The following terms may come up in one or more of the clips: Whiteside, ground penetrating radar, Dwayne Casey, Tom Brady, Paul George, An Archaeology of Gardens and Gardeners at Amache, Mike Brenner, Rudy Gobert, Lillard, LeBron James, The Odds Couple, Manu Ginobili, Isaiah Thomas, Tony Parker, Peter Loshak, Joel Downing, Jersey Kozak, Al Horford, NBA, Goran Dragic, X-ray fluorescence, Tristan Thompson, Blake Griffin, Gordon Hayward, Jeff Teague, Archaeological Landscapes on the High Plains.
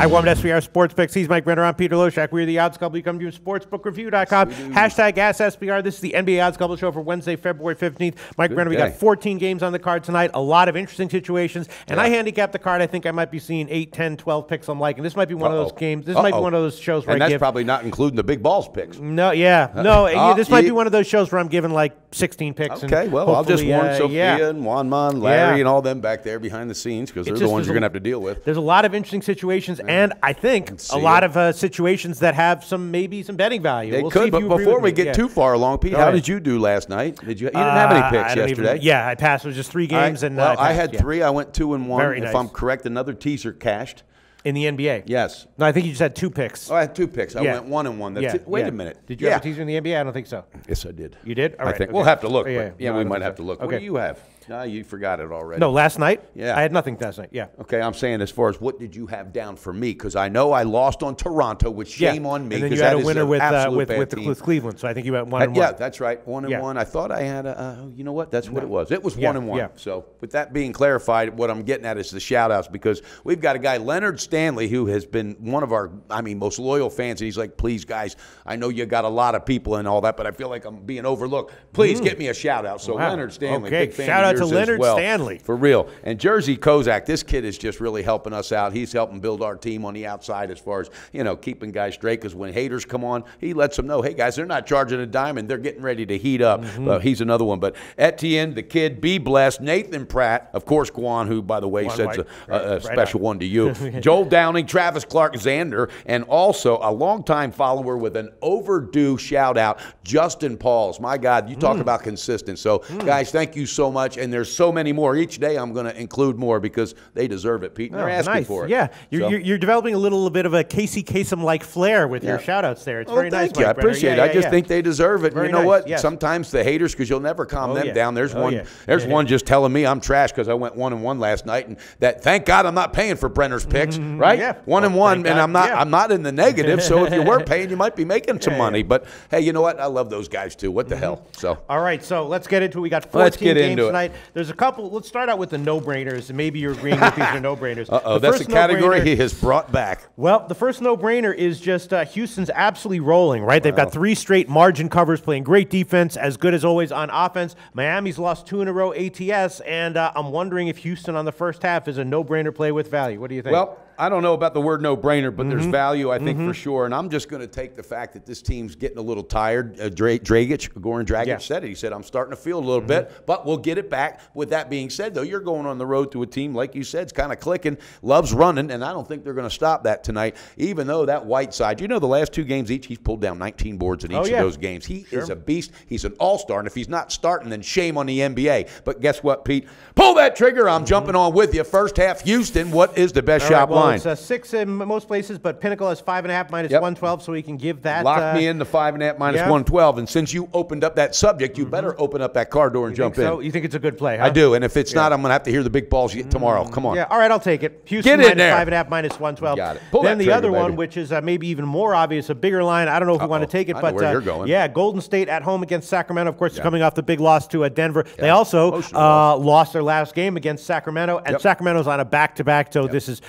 I warmed SBR Sports Picks. He's Mike Brenner. I'm Peter Loshak. We're the Odds Couple. You come to you at SportsBookReview.com. Hashtag AskSBR. This is the NBA Odds Couple show for Wednesday, February 15th. Mike Brenner, we got 14 games on the card tonight. A lot of interesting situations. And I handicapped the card. I think I might be seeing 8, 10, 12 picks I'm liking. This might be one of those games. This might be one of those shows where I give. And that's probably not including the big balls picks. No, yeah. No, this might be one of those shows where I'm giving like 16 picks. Okay, and well, I'll just warn Sophia and Juanman, Larry, and all them back there behind the scenes because they're the ones you're going to have to deal with. There's a lot of interesting situations, and I think a lot of situations that have some maybe betting value. They could, but before we get too far along, Pete, how did you do last night? Did you? You didn't have any picks yesterday. Yeah, I passed. It was just 3 games, and I had 3. I went 2 and 1. Very nice. If I'm correct, another teaser cashed. In the NBA? Yes. No, I think you just had 2 picks. Oh, I had 2 picks. I went 1 and 1. That's it. Wait a minute. Did you have a teaser in the NBA? I don't think so. Yes, I did. You did? All right. I think. We'll have to look. Oh, yeah, no, we might have to look. Okay. What do you have? No, you forgot it already. No, last night? Yeah. I had nothing last night, yeah. Okay, I'm saying as far as what did you have down for me? Because I know I lost on Toronto, which shame on me. And then you had a winner with Cleveland, so I think you went 1 and 1. Yeah, that's right, 1 and 1. I thought I had a, you know what, that's what it was. It was 1 and 1. Yeah. So with that being clarified, what I'm getting at is the shout-outs, because we've got a guy, Leonard Stanley, who has been one of our, I mean, most loyal fans, and he's like, please, guys, I know you got a lot of people and all that, but I feel like I'm being overlooked. Please get me a shout-out. So Leonard Stanley, big fan. Shout-out to Leonard Stanley. For real. And Jersey Kozak, this kid is just really helping us out. He's helping build our team on the outside as far as, you know, keeping guys straight, because when haters come on, he lets them know, hey, guys, they're not charging a dime, and they're getting ready to heat up. But he's another one. But Etienne, the kid, be blessed. Nathan Pratt, of course, Guan, who, by the way, says a special one to you. Joel Downing, Travis Clark, Xander, and also a longtime follower with an overdue shout-out, Justin Pauls. My God, you talk about consistent. So, guys, thank you so much. And there's so many more. Each day I'm going to include more because they deserve it, Pete. And they're asking for it. Yeah. You're developing a little bit of a Casey Kasem-like flair with your shout-outs there. It's very nice. Thank you. I appreciate it. I just think they deserve it. And you know what? Yes. Sometimes the haters, because you'll never calm them down. There's one There's one just telling me I'm trash because I went 1 and 1 last night. And that, thank God I'm not paying for Brenner's picks, right? Yeah. 1 and 1, and I'm not in the negative. So if you were paying, you might be making some money. But, hey, you know what? I love those guys, too. What the hell? So all right. So let's get into it. We got 14 games tonight. There's a couple. Let's start out with the no-brainers, and maybe you're agreeing with these are no-brainers. Uh-oh, that's a category he has brought back. Well, the first no-brainer is just Houston's absolutely rolling, right? Wow. They've got 3 straight margin covers, playing great defense, as good as always on offense. Miami's lost 2 in a row ATS, and I'm wondering if Houston on the first half is a no-brainer play with value. What do you think? Well, I don't know about the word no-brainer, but there's value, I think, for sure. And I'm just going to take the fact that this team's getting a little tired. Goran Dragic said it. He said, I'm starting to feel a little bit, but we'll get it back. With that being said, though, you're going on the road to a team, like you said, it's kind of clicking. Love's running, and I don't think they're going to stop that tonight, even though that Whiteside, you know, the last 2 games each, he's pulled down 19 boards in each of those games. He is a beast. He's an all-star, and if he's not starting, then shame on the NBA. But guess what, Pete? Pull that trigger. I'm jumping on with you. First half, Houston, what is the best shot line? It's 6 in most places, but Pinnacle has 5.5 minus 112, so we can give that. Lock me in the 5.5 minus 112, and since you opened up that subject, you better open up that car door and jump in. You think it's a good play, huh? I do, and if it's not, I'm going to have to hear the big balls tomorrow. Come on. Yeah, all right, I'll take it. Houston get in there. 5.5 minus 112. Got it. Pull then the trigger, other one, which is maybe even more obvious, a bigger line. I don't know if we want to take it, but where you're going. Yeah, Golden State at home against Sacramento. Of course, it's coming off the big loss to Denver. They also lost their last game against Sacramento, and Sacramento's on a back-to-back, so this is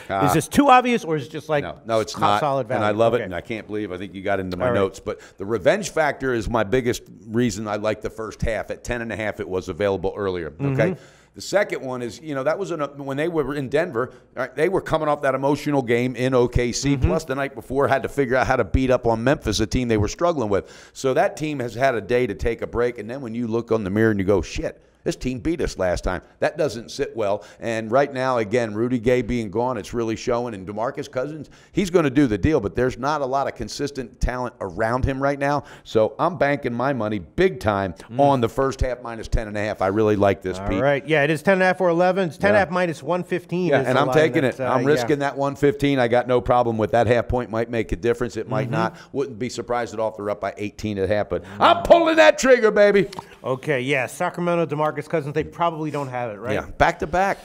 too obvious, or is it just like no, it's not solid value? And I love it, and I can't believe I think you got into my notes. But the revenge factor is my biggest reason I like the first half. At 10.5, it was available earlier. Okay. The second one is, you know, that was when they were in Denver, right, they were coming off that emotional game in OKC, plus the night before had to figure out how to beat up on Memphis, a team they were struggling with. So that team has had a day to take a break, and then when you look on the mirror and you go, shit, this team beat us last time. That doesn't sit well. And right now, again, Rudy Gay being gone, it's really showing. And DeMarcus Cousins, he's going to do the deal, but there's not a lot of consistent talent around him right now. So I'm banking my money big time on the first half minus 10.5. I really like this, Pete. All right. Yeah, it is 10.5 or 11. It's 10.5 minus 115. Yeah, and I'm taking it. I'm risking that 115. I got no problem with that. Half point might make a difference. It might not. Wouldn't be surprised at all if they're up by 18.5. But I'm pulling that trigger, baby. Okay, yeah. Sacramento, DeMarcus Cousins, they probably don't have it, right? Yeah, back to back.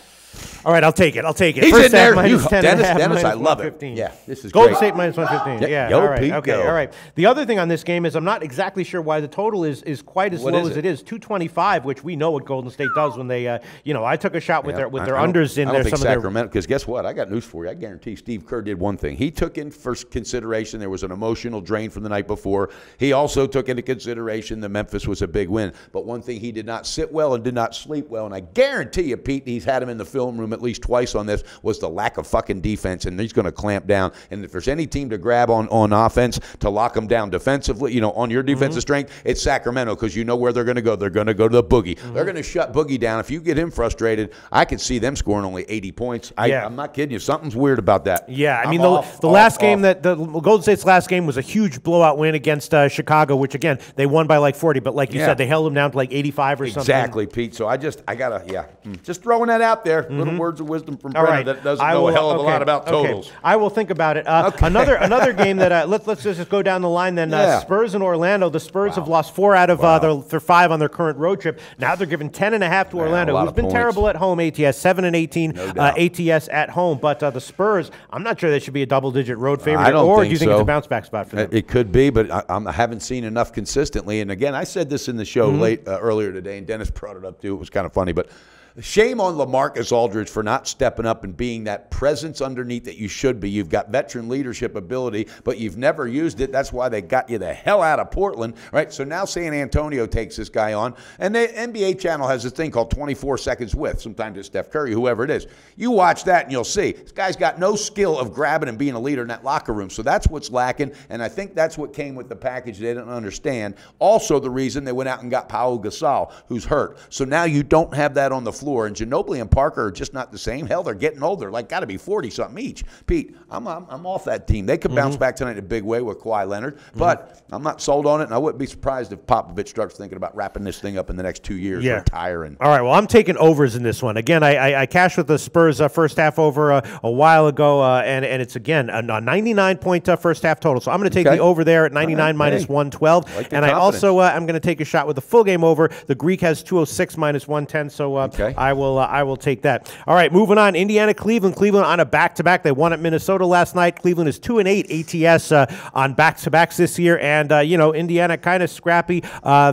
All right, I'll take it. I'll take it. He's first in there. Dennis, I love it. Yeah, this is Golden State minus 115. Yeah, all right. Pico. Okay, all right. The other thing on this game is I'm not exactly sure why the total is quite as low as it is. 225, which we know what Golden State does when they, you know, I took a shot with their unders in there. Some Sacramento, because guess what? I got news for you. I guarantee Steve Kerr did one thing. He took in first consideration there was an emotional drain from the night before. He also took into consideration that Memphis was a big win. But one thing he did not sit well and did not sleep well, and I guarantee you, Pete, he's had him in the film room at least twice on this, was the lack of fucking defense, and he's going to clamp down. And if there's any team to grab on offense to lock them down defensively, you know, on your defensive strength, it's Sacramento, because you know where they're going to go. They're going to go to the Boogie. They're going to shut Boogie down. If you get him frustrated, I could see them scoring only 80 points. I'm not kidding you. Something's weird about that. Yeah, I mean, the Golden State's last game was a huge blowout win against Chicago, which again they won by like 40, but like you said, they held them down to like 85 or something. Exactly, Pete. So I gotta just throwing that out there. Little words of wisdom from Brenner that doesn't know a hell of a lot about totals. Okay. I will think about it. Another game that let's just go down the line then. Spurs and Orlando. The Spurs have lost 4 out of their 5 on their current road trip. Now they're giving 10.5 to Orlando, who's been terrible at home. ATS 7 and 18. No ATS at home, but the Spurs. I'm not sure they should be a double-digit road favorite. I don't think so. Do you think it's a bounce-back spot for them? It could be, but I haven't seen enough consistently. And again, I said this in the show earlier today, and Dennis brought it up too. It was kind of funny, but. Shame on LaMarcus Aldridge for not stepping up and being that presence underneath that you should be. You've got veteran leadership ability, but you've never used it. That's why they got you the hell out of Portland, right? So now San Antonio takes this guy on, and the NBA channel has this thing called 24 Seconds With. Sometimes it's Steph Curry, whoever it is. You watch that, and you'll see. This guy's got no skill of grabbing and being a leader in that locker room, so that's what's lacking, and I think that's what came with the package they didn't understand. Also the reason they went out and got Paul Gasol, who's hurt. So now you don't have that on the floor. And Ginobili and Parker are just not the same. Hell, they're getting older. Like, got to be 40-something each. Pete, I'm off that team. They could bounce back tonight in a big way with Kawhi Leonard, but I'm not sold on it, and I wouldn't be surprised if Popovich starts thinking about wrapping this thing up in the next 2 years, retiring. All right, well, I'm taking overs in this one. Again, I cashed with the Spurs first half over a while ago, and it's, again, a 99-point first half total. So I'm going to take the over there at 99 minus 112. I like and confidence. I also I'm going to take a shot with the full game over. The Greek has 206 minus 110, so I will take that. All right, moving on. Indiana, Cleveland. Cleveland on a back-to-back. They won at Minnesota last night. Cleveland is 2-8 ATS on back-to-backs this year. And, you know, Indiana kind of scrappy.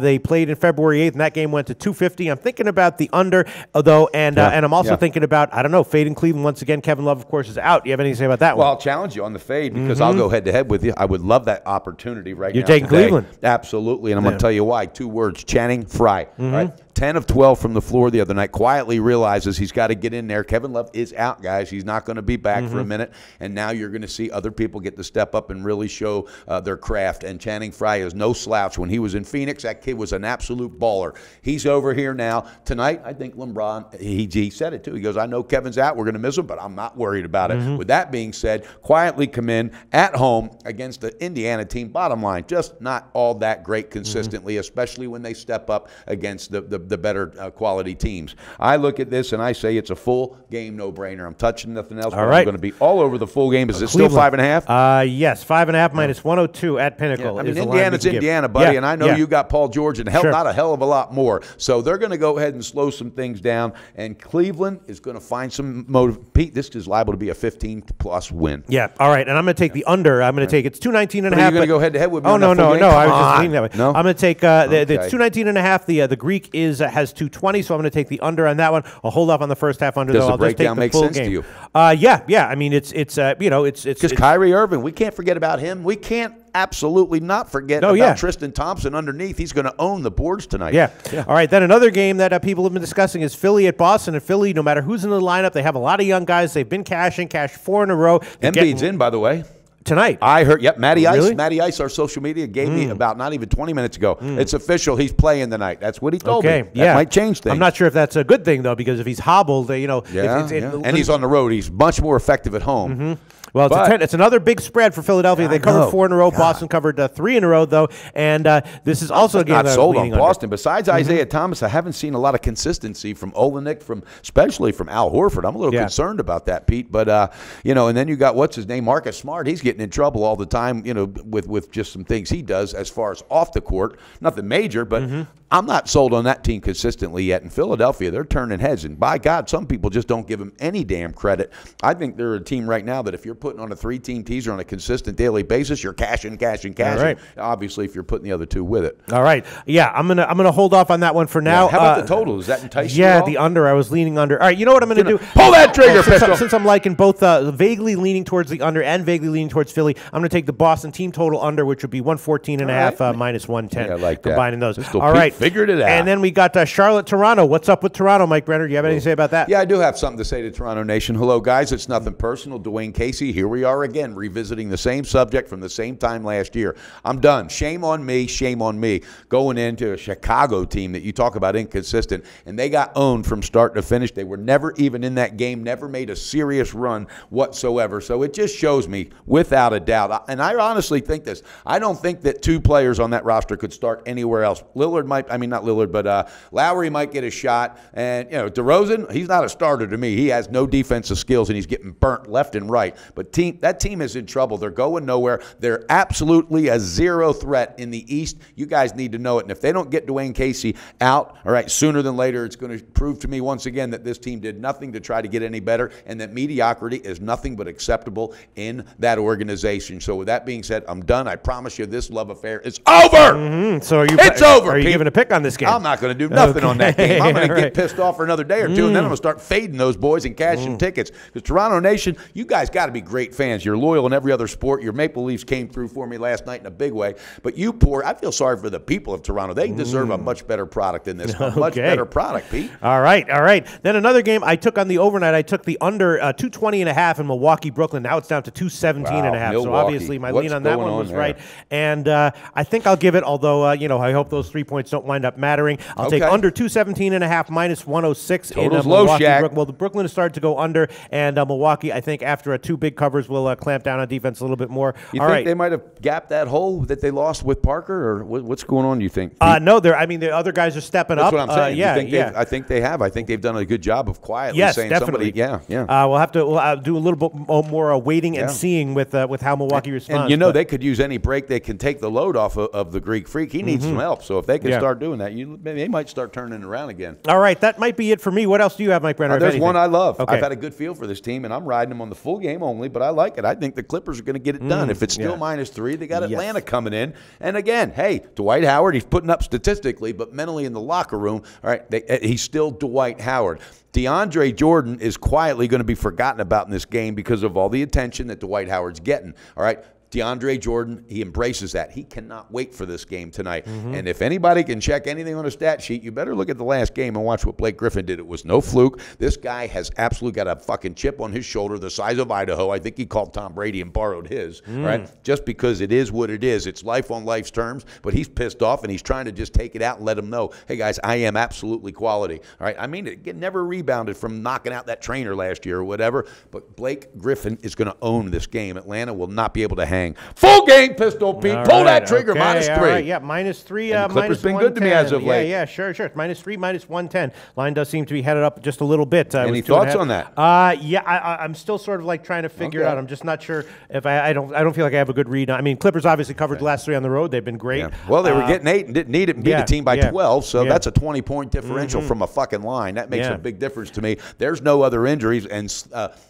They played in February 8th, and that game went to 250. I'm thinking about the under, though, and I'm also thinking about, I don't know, fading Cleveland once again. Kevin Love, of course, is out. Do you have anything to say about that one? Well, I'll challenge you on the fade because I'll go head-to-head with you. I would love that opportunity right now. You're taking Cleveland. Absolutely, and I'm going to tell you why. Two words, Channing Frye. All right? 10 of 12 from the floor the other night, quietly realizes he's got to get in there. Kevin Love is out, guys. He's not going to be back for a minute, and now you're going to see other people get to step up and really show their craft, and Channing Frye is no slouch. When he was in Phoenix, that kid was an absolute baller. He's over here now. Tonight, I think LeBron, he said it too. He goes, I know Kevin's out. We're going to miss him, but I'm not worried about it. With that being said, quietly come in at home against the Indiana team. Bottom line, just not all that great consistently, especially when they step up against the better quality teams. I look at this and I say it's a full game no-brainer. I'm touching nothing else. All right. I'm going to be all over the full game. Is it still 5.5? Yes, 5.5 minus 102 at Pinnacle. Yeah, I mean, Indiana's Indiana, buddy, and I know you got Paul George and not a hell of a lot more. So they're going to go ahead and slow some things down, and Cleveland is going to find some motive. Pete, this is liable to be a 15-plus win. Yeah, all right, and I'm going to take the under. I'm going to take it's 219.5. You're going to go head-to-head with me? Oh, no, I was just leaning that way. No? I'm going to take it's 219.5. The Greek is has 220, so I'm going to take the under on that one. I'll hold off on the first half under. Does the breakdown make sense to you? Yeah. I mean, it's because Kyrie Irving. We can't forget about him. We can't absolutely not forget about Tristan Thompson underneath. He's going to own the boards tonight. Yeah. All right, then another game that people have been discussing is Philly at Boston. And Philly, no matter who's in the lineup, they have a lot of young guys. They've been cashed 4 in a row. Embiid's in, by the way. Tonight. I heard, Matty Ice. Really? Matty Ice, our social media, gave me about not even 20 minutes ago. It's official. He's playing tonight. That's what he told me. That might change things. I'm not sure if that's a good thing, though, because if he's hobbled, you know. And he's on the road. He's much more effective at home. Well, it's another big spread for Philadelphia. They covered 4 in a row. God. Boston covered 3 in a row, though. And this is also a game that's sold on Boston. Besides Isaiah Thomas, I haven't seen a lot of consistency from Olenek, especially from Al Horford. I'm a little concerned about that, Pete. But, you know, and then you got, what's his name, Marcus Smart. He's getting getting in trouble all the time, you know, with just some things he does as far as off the court. Nothing major, but I'm not sold on that team consistently yet. In Philadelphia, they're turning heads, and by God, some people just don't give them any damn credit. I think they're a team right now that if you're putting on a three-team teaser on a consistent daily basis, you're cashing. All right. Obviously, if you're putting the other two with it. All right. Yeah, I'm gonna hold off on that one for now. Yeah, how about the total? Is that enticing? Yeah, the under. I was leaning under. All right, you know what I'm going to do? Pull that trigger, Pistol. Since I'm liking both vaguely leaning towards the under and vaguely leaning towards Philly, I'm going to take the Boston team total under, which would be 114.5 minus 110. Yeah, I like that. Combining those. Pistol all Pete right. Figured it out. And then we got Charlotte, Toronto. What's up with Toronto, Mike Brenner? Do you have anything to say about that? Yeah, I do have something to say to Toronto Nation. Hello, guys. It's nothing personal. Dwayne Casey, here we are again, revisiting the same subject from the same time last year. I'm done. Shame on me. Shame on me. Going into a Chicago team that you talk about inconsistent, and they got owned from start to finish. They were never even in that game, never made a serious run whatsoever. So it just shows me, without a doubt, and I honestly think this, I don't think that two players on that roster could start anywhere else. Lillard might, I mean, not Lillard, but Lowry might get a shot. And, you know, DeRozan, he's not a starter to me. He has no defensive skills, and he's getting burnt left and right. But that team is in trouble. They're going nowhere. They're absolutely a zero threat in the East. You guys need to know it. And if they don't get Dwayne Casey out, all right, sooner than later, it's going to prove to me once again that this team did nothing to try to get any better and that mediocrity is nothing but acceptable in that organization. So with that being said, I'm done. I promise you this love affair is over. So are you, it's over. Are you giving a pick on this game? I'm not going to do nothing on that game. I'm going to get pissed off for another day or two, and then I'm going to start fading those boys and cashing tickets. Because Toronto Nation, you guys got to be great fans. You're loyal in every other sport. Your Maple Leafs came through for me last night in a big way. But you poor, I feel sorry for the people of Toronto. They deserve a much better product than this. A much better product, Pete. All right, all right. Then another game I took on the overnight. I took the under 220.5 in Milwaukee, Brooklyn. Now it's down to 217.5. Milwaukee. So obviously my lean on that one was right. And I think I'll give it, although, you know, I hope those 3 points don't wind up mattering. I'll take under 217.5 minus 106. Total's in Milwaukee. Well, the Brooklyn has started to go under, and Milwaukee, I think after two big covers, will clamp down on defense a little bit more. You all think they might have gapped that hole that they lost with Parker, or what's going on, you think? No, I mean, the other guys are stepping up. That's what I'm saying. Yeah, I think they have. I think they've done a good job of quietly saying definitely. Somebody. Yeah, yeah. We'll have to do a little bit more waiting and seeing with how Milwaukee responds. And you know, they could use any break. They can take the load off of the Greek Freak. He needs some help. So if they can start doing that, they might start turning around again. All right, that might be it for me. What else do you have, Mike Brenner? There's one I love. Okay. I've had a good feel for this team, and I'm riding them on the full game only, but I like it. I think the Clippers are going to get it done. If it's still minus 3, they got Atlanta coming in. And again, hey, Dwight Howard, he's putting up statistically, but mentally in the locker room, all right, he's still Dwight Howard. DeAndre Jordan is quietly going to be forgotten about in this game because of all the attention that Dwight Howard's getting, all right? DeAndre Jordan, he embraces that. He cannot wait for this game tonight. And if anybody can check anything on a stat sheet, you better look at the last game and watch what Blake Griffin did. It was no fluke. This guy has absolutely got a fucking chip on his shoulder the size of Idaho. I think he called Tom Brady and borrowed his, right? Just because it is what it is. It's life on life's terms, but he's pissed off, and he's trying to just take it out and let him know, hey, guys, I am absolutely quality, all right? I mean, it never rebounded from knocking out that trainer last year or whatever, but Blake Griffin is going to own this game. Atlanta will not be able to hang. Full game, Pistol Pete. All Pull that trigger, -3. Right, yeah, -3. And Clippers been good to me as of late. Yeah, yeah, sure, sure. -3, -110. Line does seem to be headed up just a little bit. Any thoughts on that? Yeah, I'm still sort of like trying to figure it out. I'm just not sure if I don't feel like I have a good read. I mean, Clippers obviously covered the last 3 on the road. They've been great. Yeah. Well, they were getting 8 and didn't need it and beat a team by 12. So that's a 20-point differential from a fucking line. That makes a big difference to me. There's no other injuries, and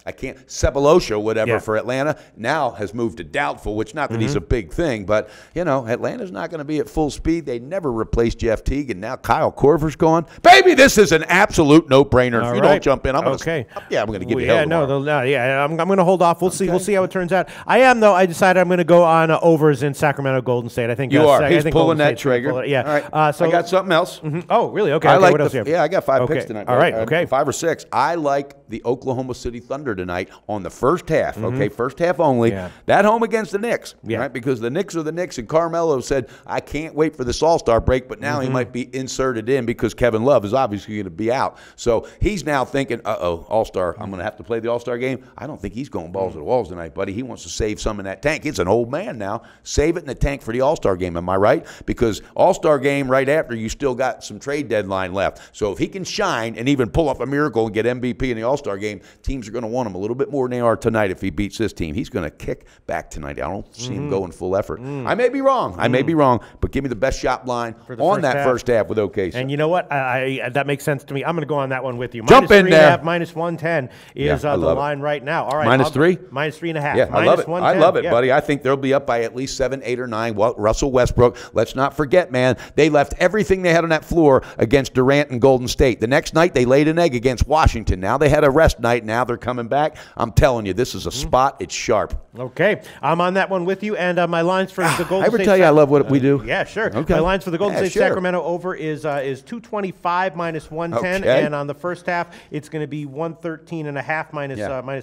I can't. Sefolosha, whatever for Atlanta now has moved to doubtful. Which not that he's a big thing, but you know, Atlanta's not going to be at full speed. They never replaced Jeff Teague, and now Kyle Korver's gone. Baby, this is an absolute no-brainer. If you don't jump in, I'm going to. Yeah, I'm going to give you hell tomorrow. I'm going to hold off. We'll see. We'll see how it turns out. I am though. I decided I'm going to go on overs in Sacramento Golden State. I think you are. He's pulling that trigger. Yeah. All right. So I got something else. Oh, really? Okay. I like. What else you have? Yeah, I got 5 picks tonight. All right. Okay. 5 or 6. I like the Oklahoma City Thunder tonight on the first half. Okay, first half only. That home against the Knicks, right? Because the Knicks are the Knicks, and Carmelo said, I can't wait for this All-Star break, but now he might be inserted in because Kevin Love is obviously going to be out. So he's now thinking, uh-oh, All-Star, I'm going to have to play the All-Star game. I don't think he's going balls to the walls tonight, buddy. He wants to save some in that tank. He's an old man now. Save it in the tank for the All-Star game, am I right? Because All-Star game right after, you still got some trade deadline left. So if he can shine and even pull off a miracle and get MVP in the All-Star game, teams are going to want him a little bit more than they are tonight if he beats this team. He's going to kick back tonight. 90. I don't see him going full effort. I may be wrong. I may be wrong, but give me the best shot line on that first half with OKC. And you know what? That makes sense to me. I'm going to go on that one with you. Jump in there. Minus 110 is the line right now. All right, minus three? Minus 3.5. Yeah, I love it. I love it, buddy. I think they'll be up by at least 7, 8, or 9. Russell Westbrook, let's not forget, man, they left everything they had on that floor against Durant and Golden State. The next night, they laid an egg against Washington. Now they had a rest night. Now they're coming back. I'm telling you, this is a spot. It's sharp. Okay. I'm on that one with you, and my lines for the Golden State. I ever tell you I love what we do? Yeah, sure. Okay. My lines for the Golden State Sacramento over is 225 minus 110, and on the first half, it's going to be 113.5 minus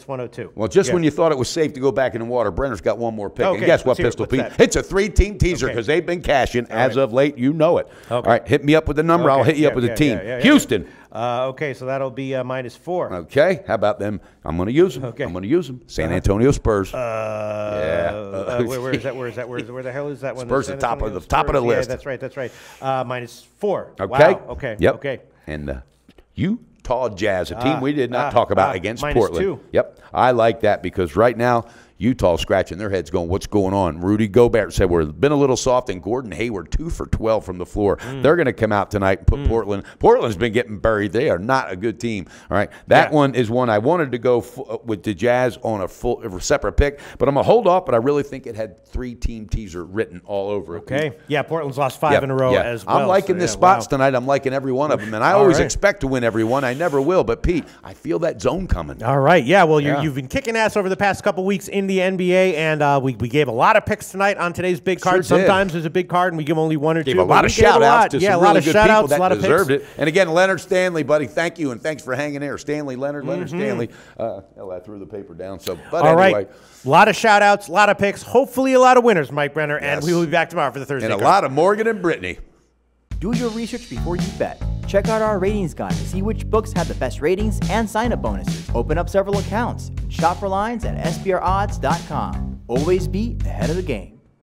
102. Well, just when you thought it was safe to go back in the water, Brenner's got one more pick. Okay. And guess what, Pistol Pete? It's a 3-team teaser because they've been cashing as of late. You know it. Okay. All right, hit me up with the number. I'll hit you up with the team. Houston. Okay, so that'll be minus 4. Okay, how about them? I'm going to use them. Okay. I'm going to use them. San Antonio Spurs. Where is that? Where is that? Where the hell is that one? Spurs at the top of the list. Yeah, that's right. That's right. Minus 4. Okay. Wow. Okay. Yep. Okay. And Utah Jazz, a team we did not talk about against Portland. Minus 2. Yep. I like that because right now Utah scratching their heads going, what's going on? Rudy Gobert said, we've been a little soft, and Gordon Hayward 2 for 12 from the floor. They're going to come out tonight and put Portland. Portland's been getting buried. They are not a good team. All right, that one is one I wanted to go with the Jazz on a separate pick, but I'm going to hold off, but I really think it had 3-team teaser written all over it. Okay. Yeah, Portland's lost 5 in a row as well. I'm liking the spots tonight. I'm liking every one of them, and I always expect to win every one. I never will, but, Pete, I feel that zone coming. All right, yeah, well, you've been kicking ass over the past couple weeks in the NBA, and we gave a lot of picks tonight on today's big card. Sure. Sometimes there's a big card, and we give only one or two. Gave a lot of shout-outs to some really good people that deserved it. And again, Leonard Stanley, buddy, thank you, and thanks for hanging there. Stanley, Leonard Stanley. Hell, I threw the paper down. So, but anyway. A lot of shout-outs, a lot of picks, hopefully a lot of winners, Mike Brenner, and we will be back tomorrow for the Thursday card. And a lot of Morgan and Brittany. Do your research before you bet. Check out our ratings guide to see which books have the best ratings and sign-up bonuses. Open up several accounts. Shop for lines at SBRodds.com. Always be ahead of the game.